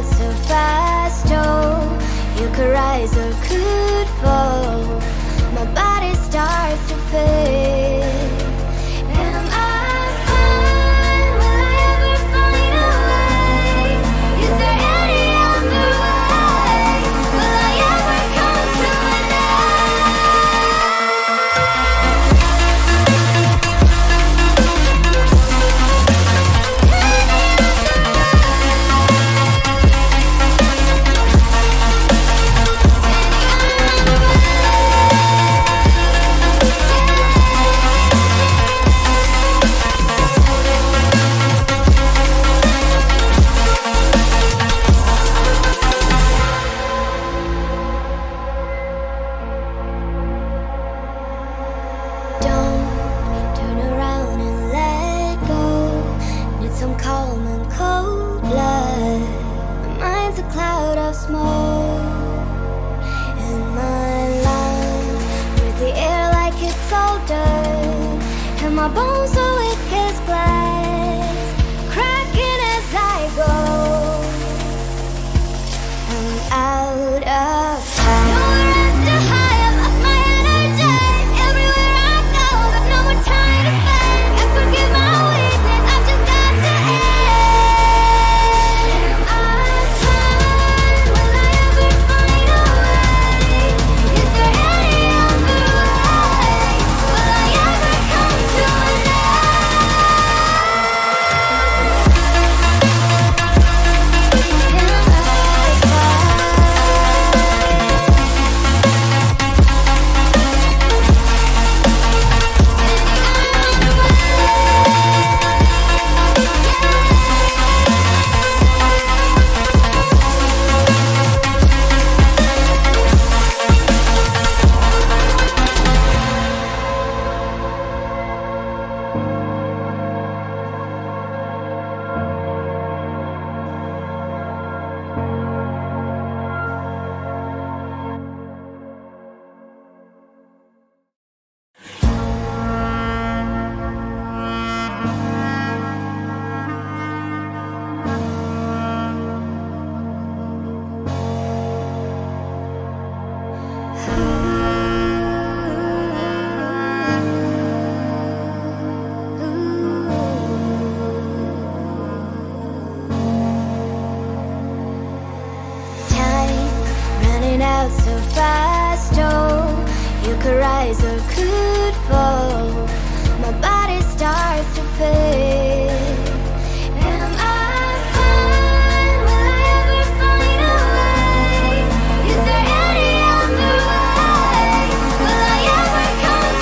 So fast, oh, you could rise or could fall. My body starts to fade. Am I fine? Will I ever find a way? Is there any other way? Will I ever come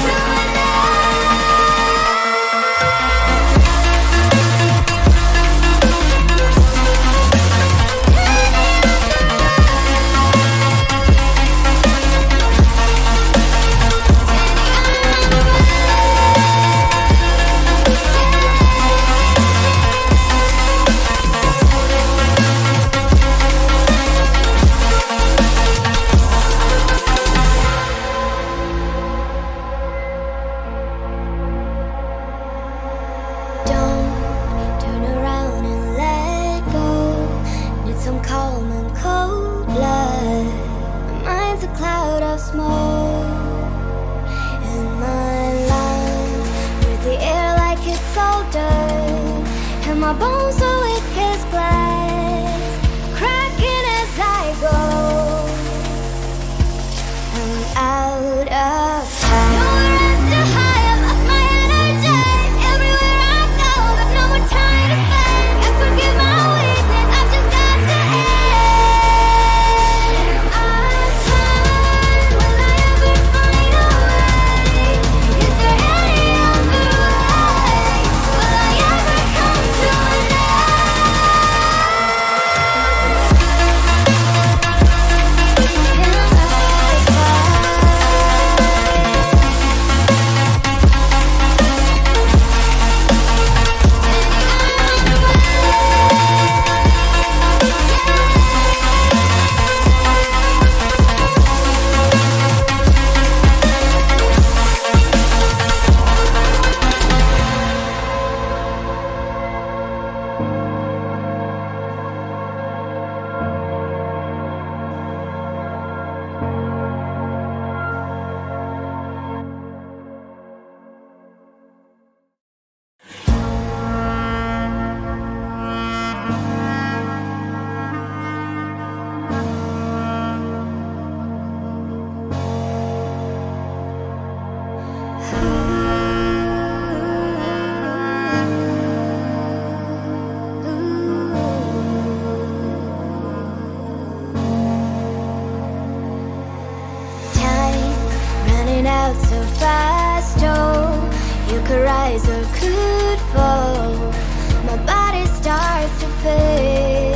to an going out so fast, oh, you could rise or could fall. My body starts to fade.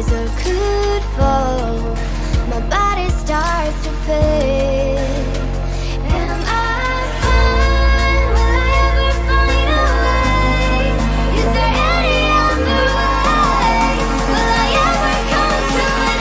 geyser could fall, my body starts to fade. Am I fine? Will I ever find a way? Is there any other way? Will I ever come to an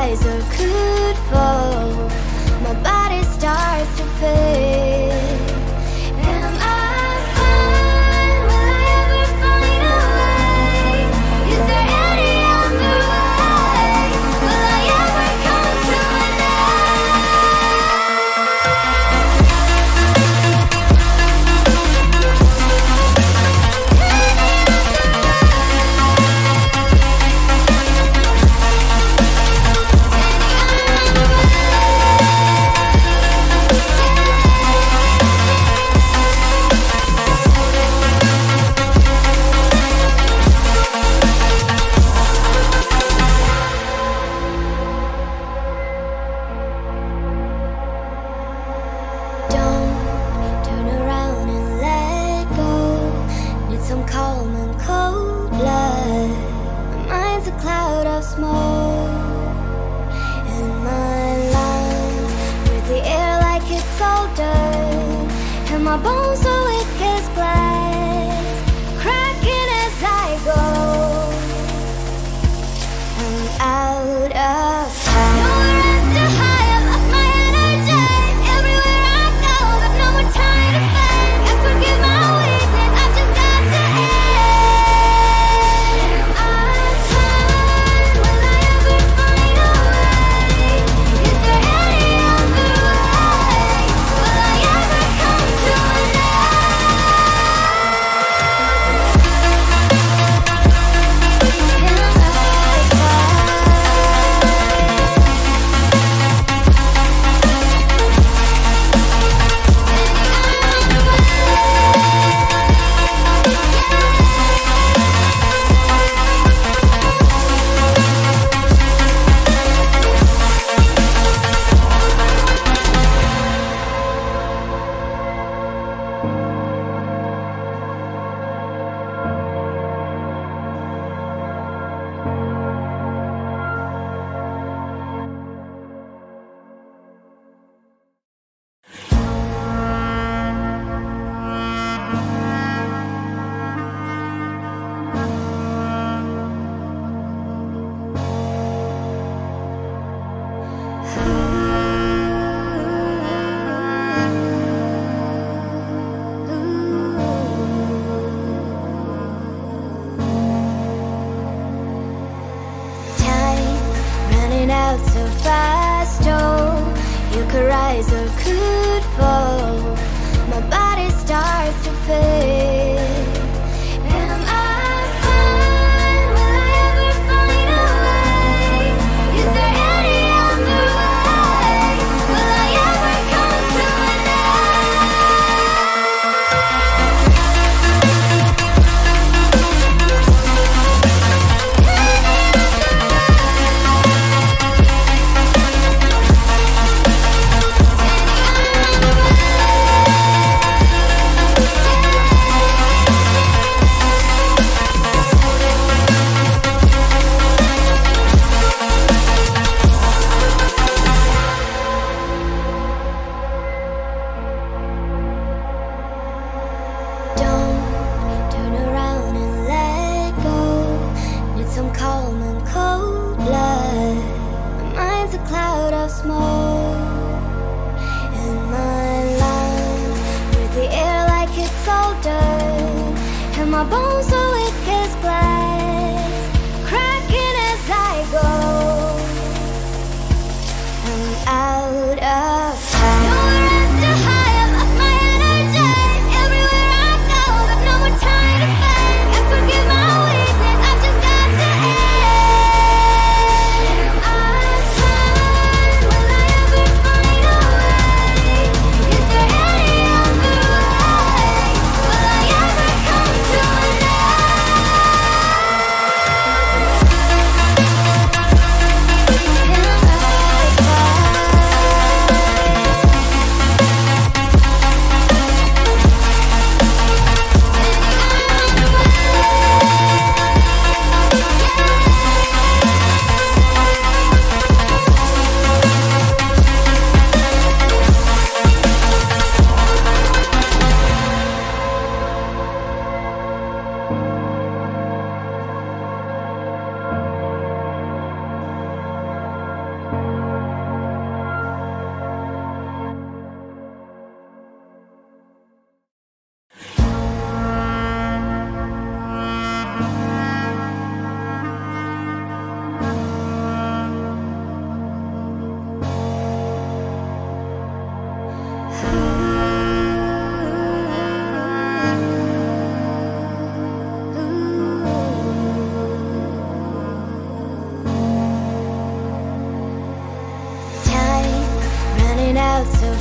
riser could fall, my body starts to fade.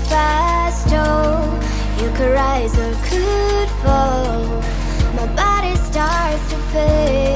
fast, oh. You could rise or could fall. My body starts to fade.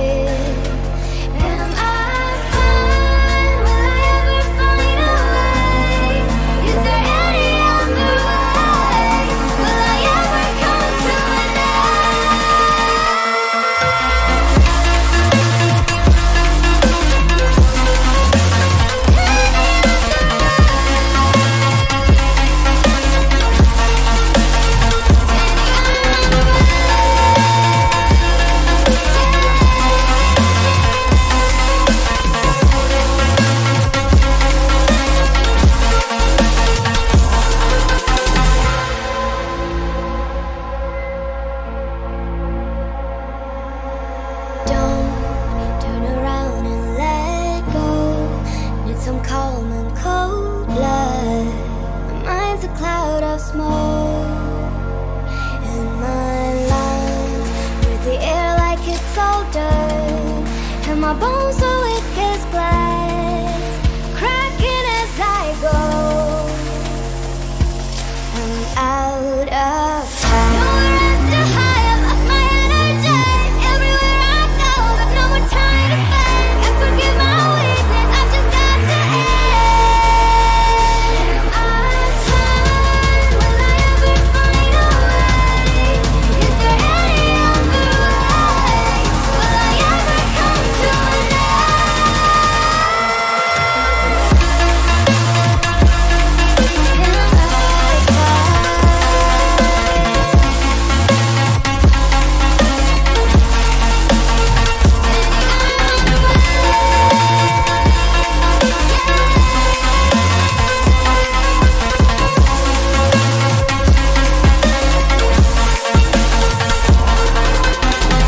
My bones are weak as glass, cracking as I go. I'm out of time. Nowhere else to hide, I've lost my energy. Everywhere I go, I've no more time to fight. I forgive my weakness, I've just got to end. Am I fine? Will I ever find a way? Is there any other way? Will I ever come to?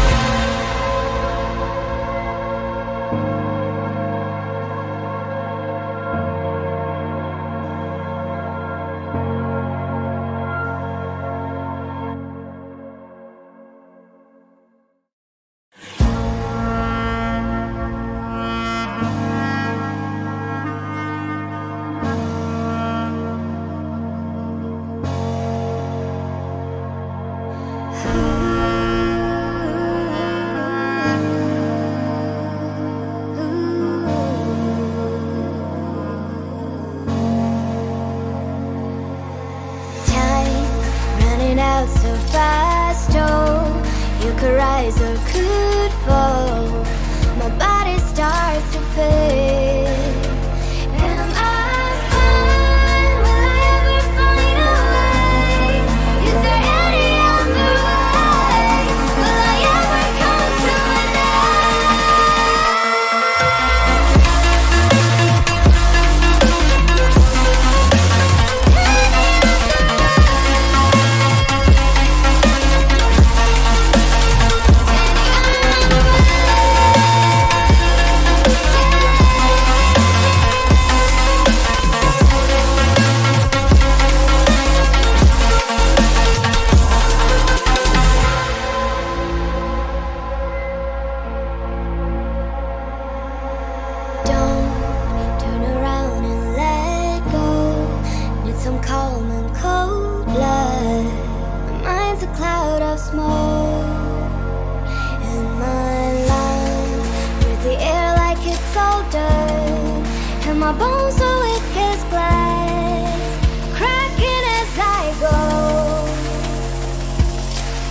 So fast, oh. You could rise or could fall. My body starts to fade. Am I fine? Will I ever find a way? Is there any other way? Will I ever come to an end? My bones are weak as glass, cracking as I go.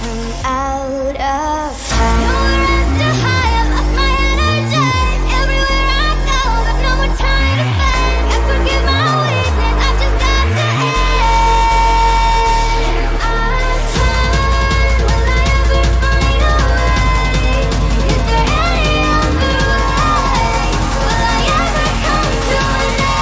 I'm out of time. Nowhere else to hide, I've lost my energy. Everywhere I go, I've no more time to fight. I forgive my weakness, I've just got to end. Am I fine? Will I ever find a way? Is there any other way? Will I ever come to?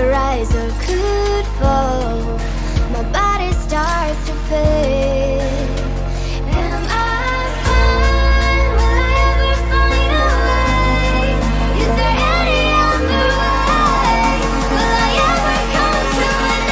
could rise or could fall. My body starts to fade. Am I fine? Will I ever find a way? Is there any other way? Will I ever come to an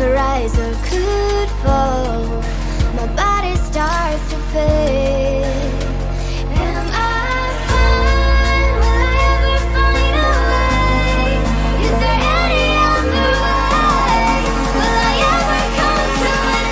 could rise or could fall. My body starts to fade. Am I fine? Will I ever find a way? Is there any other way? Will I ever come to an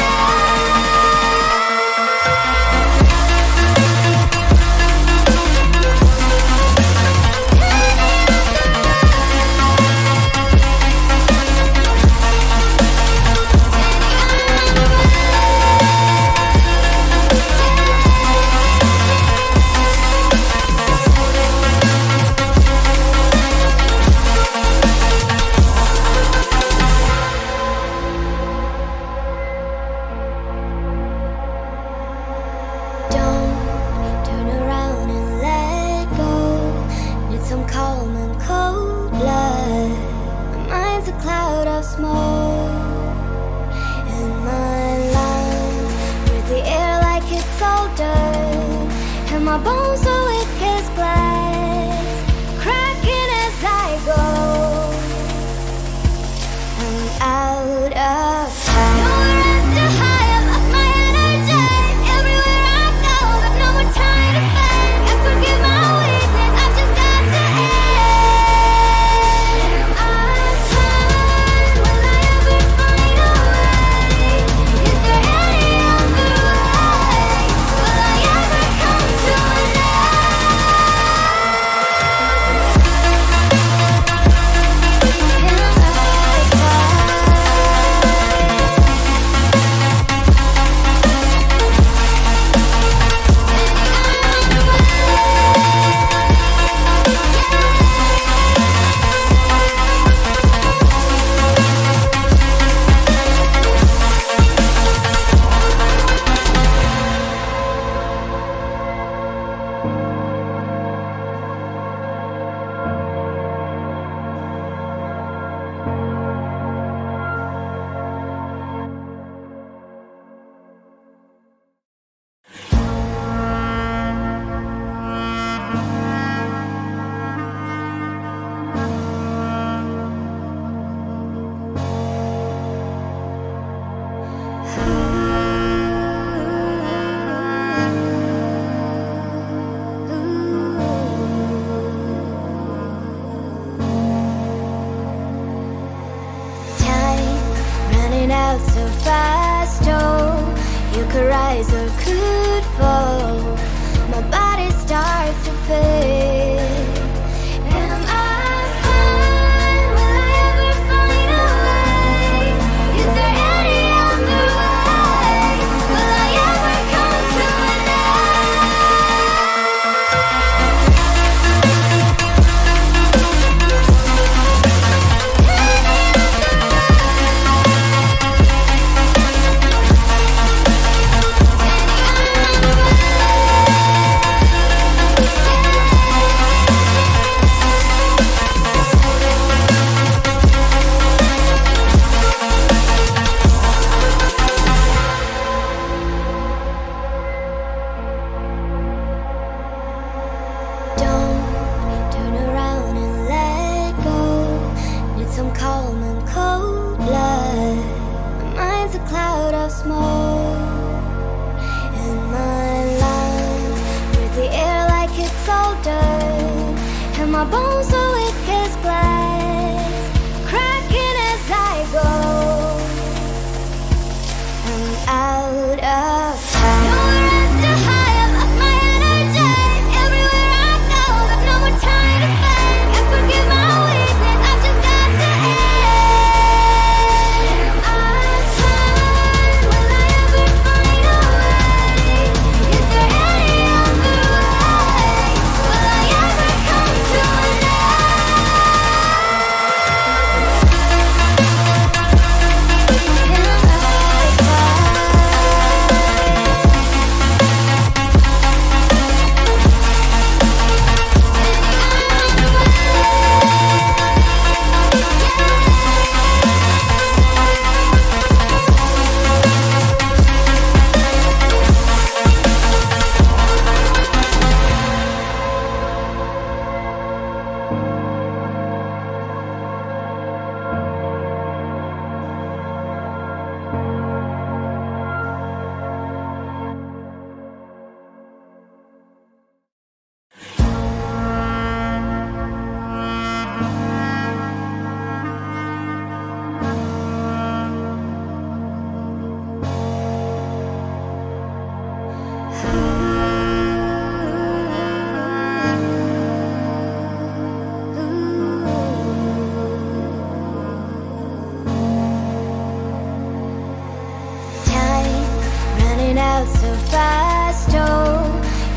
fast, oh.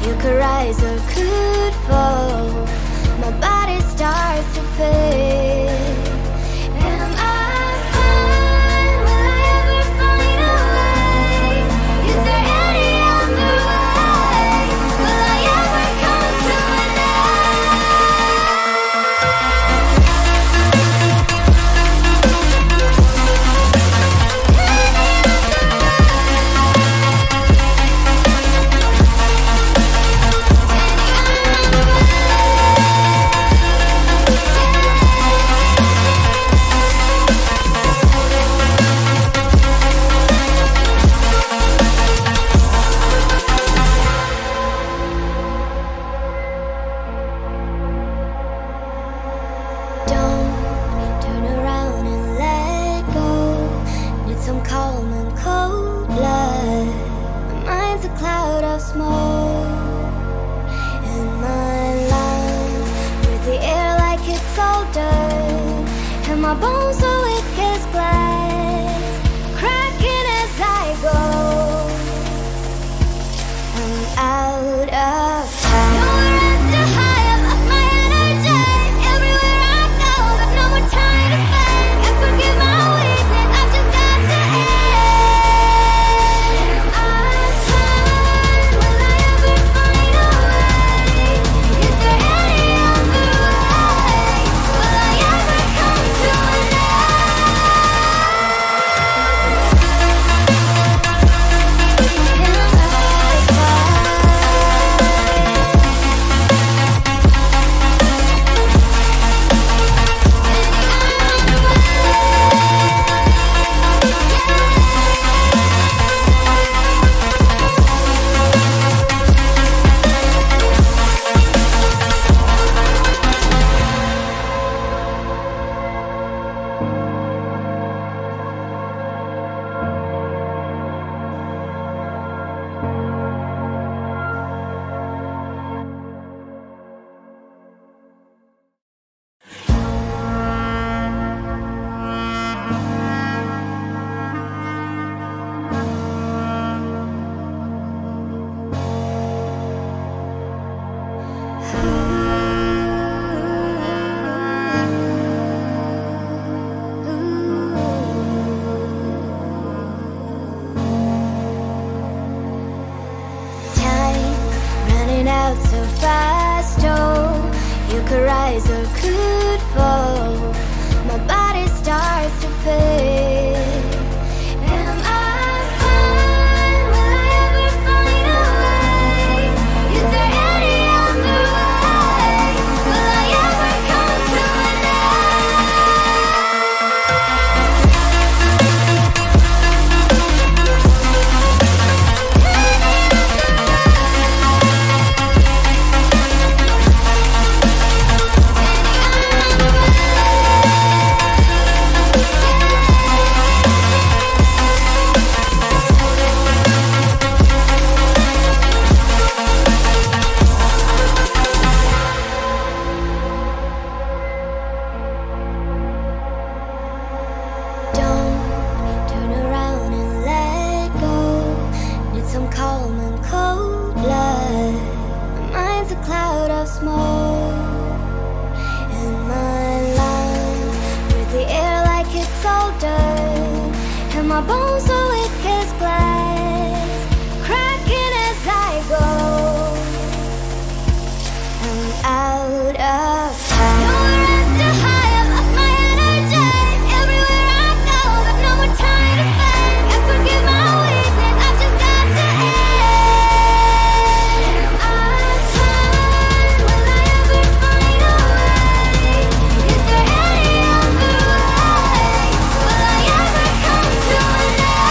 You could rise or could fall. My body starts to fade. My bones are weak as glass, cracking as I go. I'm out of time. Nowhere else to hide, I've lost my energy. Everywhere I go, I've no more time to spend. I forgive my weakness, I've just got to end. Am I fine? Will I ever find a way? Is there any other way? Will I ever come to? So fast, oh. You could rise or could fall. My body starts to fade. My bones are weak as glass, cracking as I go. I'm out of time. Nowhere else to hide, I've lost my energy. Everywhere I go, I've no more time to spend. I forgive my weakness, I've just got to end. Am I fine? Will I ever find a way? Is there any other way? Will I ever come to an end?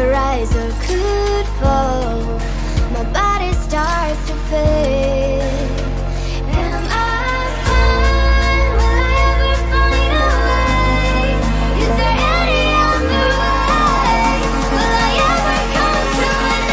could rise or could fall, my body starts to fade. Am I fine? Will I ever find a way? Is there any other way? Will I ever come to an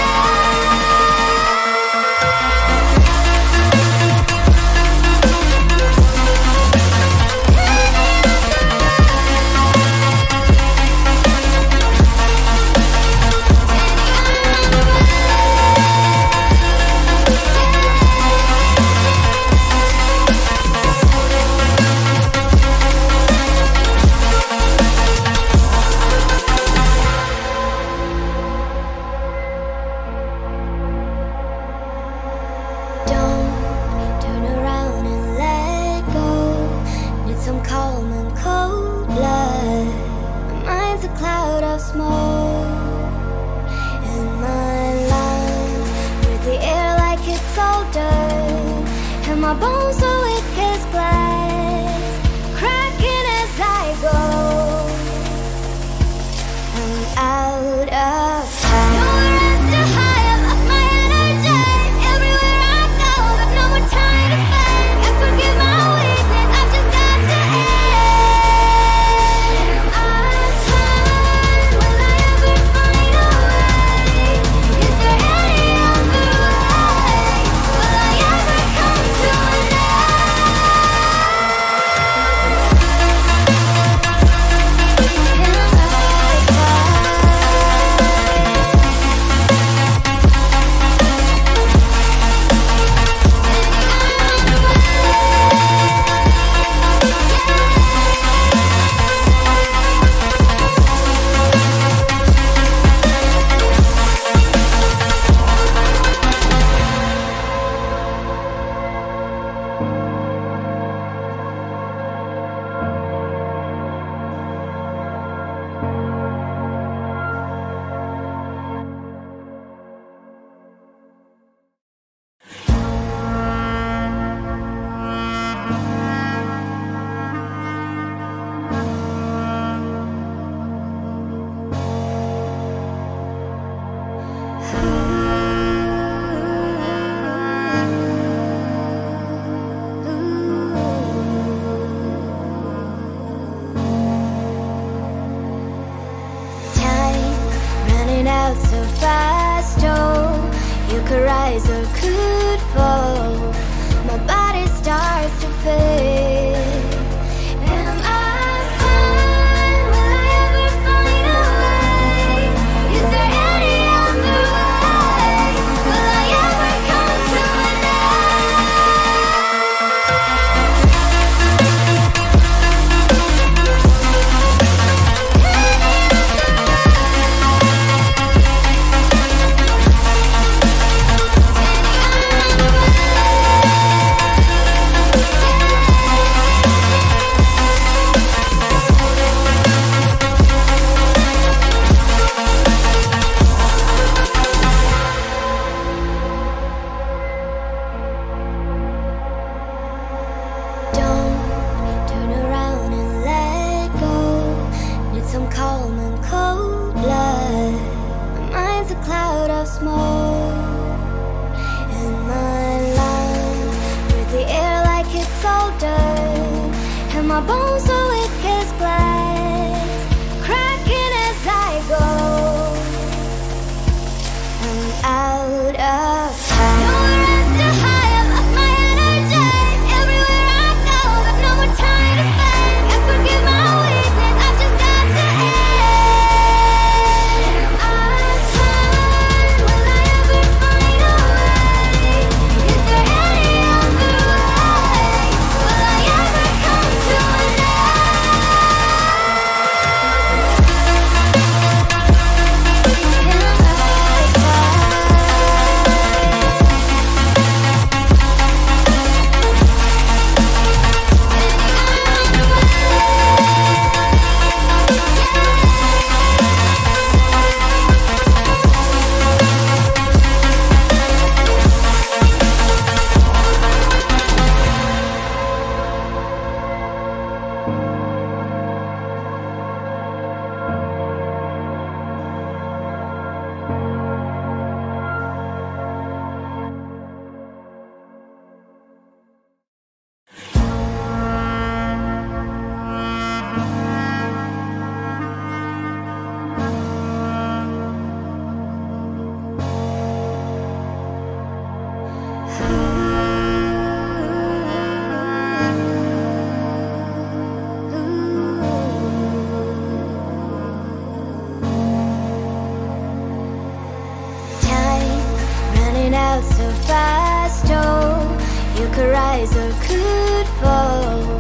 felt so fast, oh. You could rise or could fall.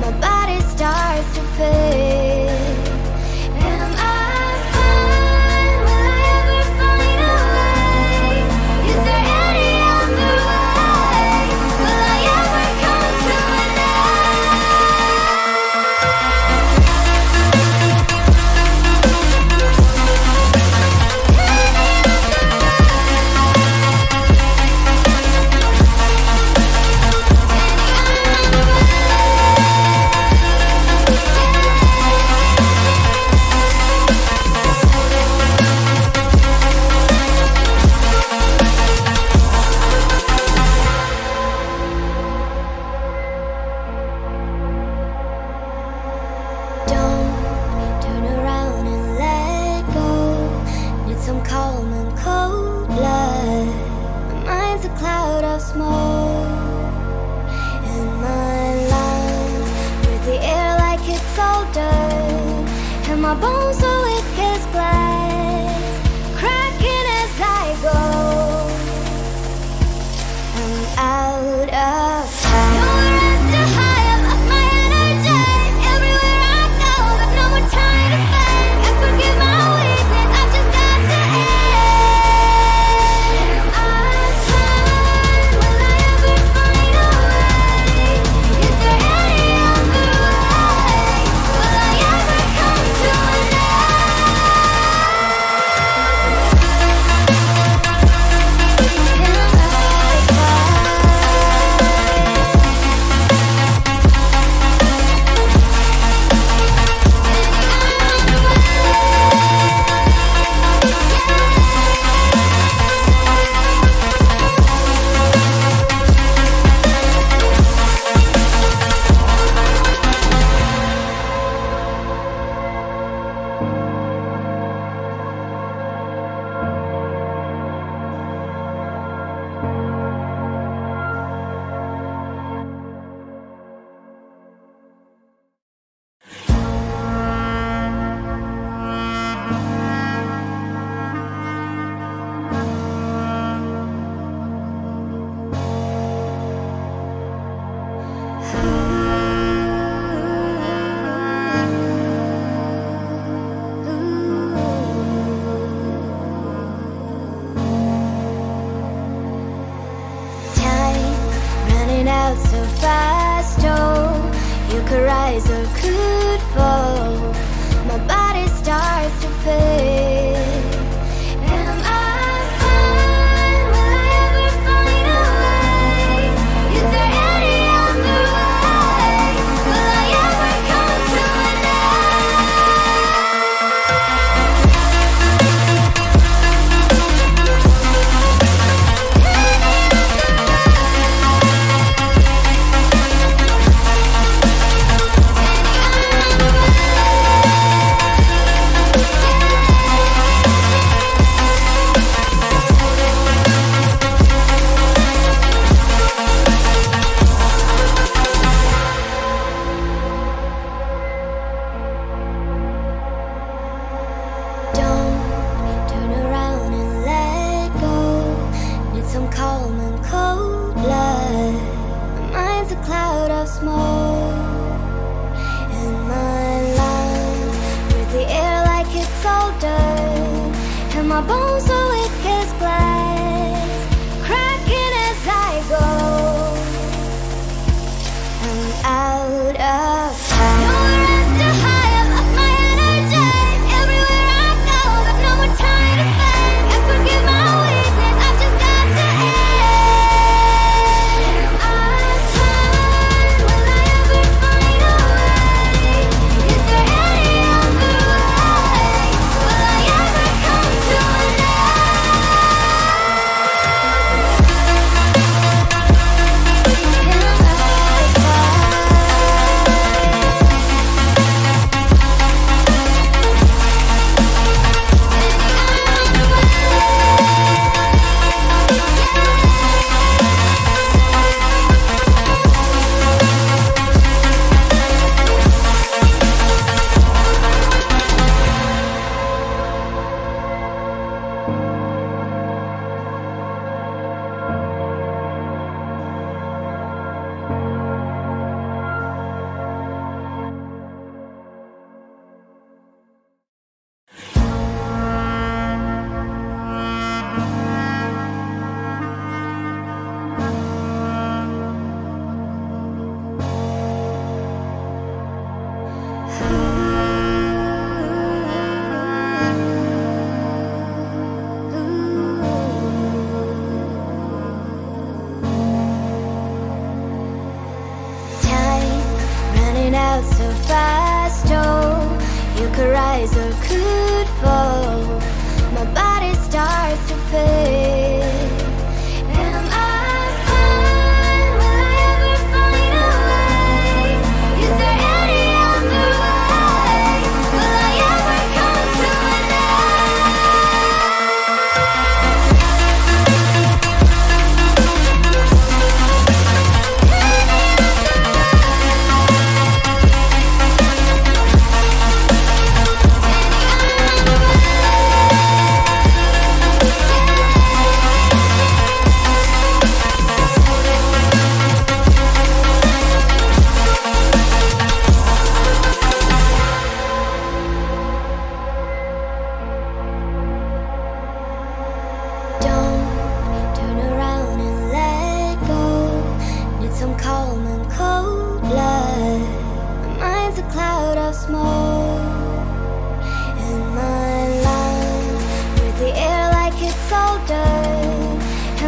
My body starts to fade.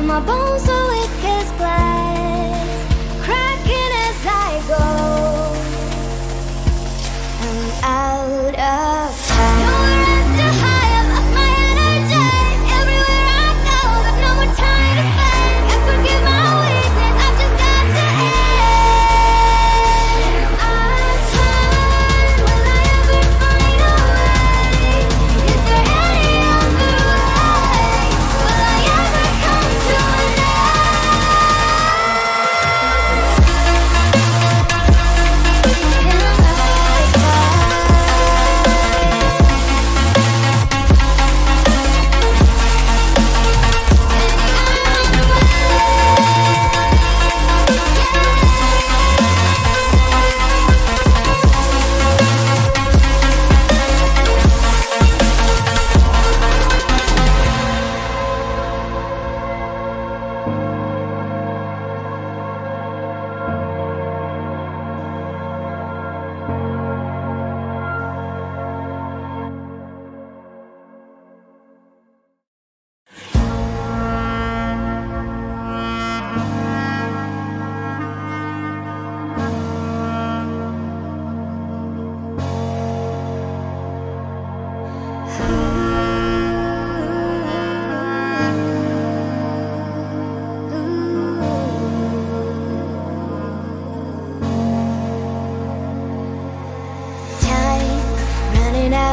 My bones are weak as glass, cracking as I go. I'm out of time. Nowhere else to hide, I've lost my energy. Everywhere I go, I've no more time to spend. I forgive my weakness, I've just got to end. Out of time, will I ever find a way? Is there any other way? Will I ever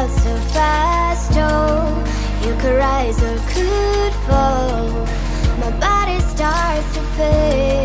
so fast, oh, you could rise or could fall. My body starts to fade.